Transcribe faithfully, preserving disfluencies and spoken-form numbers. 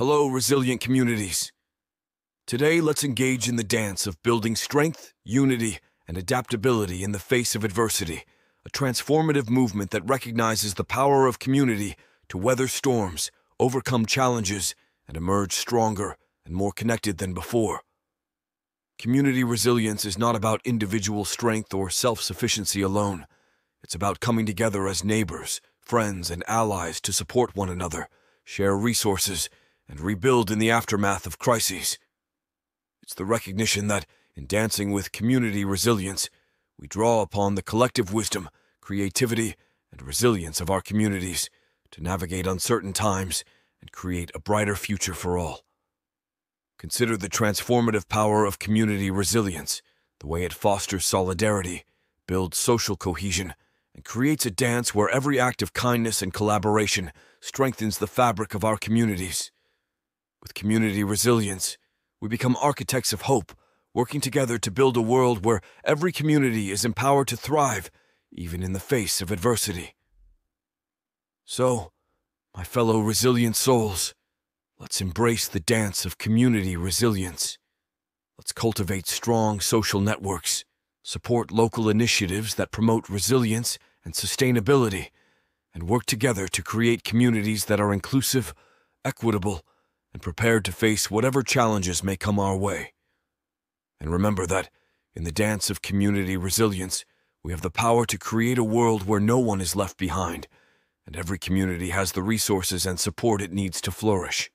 Hello, resilient communities. Today, let's engage in the dance of building strength, unity, and adaptability in the face of adversity, a transformative movement that recognizes the power of community to weather storms, overcome challenges, and emerge stronger and more connected than before. Community resilience is not about individual strength or self-sufficiency alone. It's about coming together as neighbors, friends, and allies to support one another, share resources, and rebuild in the aftermath of crises. It's the recognition that, in dancing with community resilience, we draw upon the collective wisdom, creativity, and resilience of our communities to navigate uncertain times and create a brighter future for all. Consider the transformative power of community resilience, the way it fosters solidarity, builds social cohesion, and creates a dance where every act of kindness and collaboration strengthens the fabric of our communities. With community resilience, we become architects of hope, working together to build a world where every community is empowered to thrive, even in the face of adversity. So, my fellow resilient souls, let's embrace the dance of community resilience. Let's cultivate strong social networks, support local initiatives that promote resilience and sustainability, and work together to create communities that are inclusive, equitable, and prepared to face whatever challenges may come our way. And remember that, in the dance of community resilience, we have the power to create a world where no one is left behind, and every community has the resources and support it needs to flourish.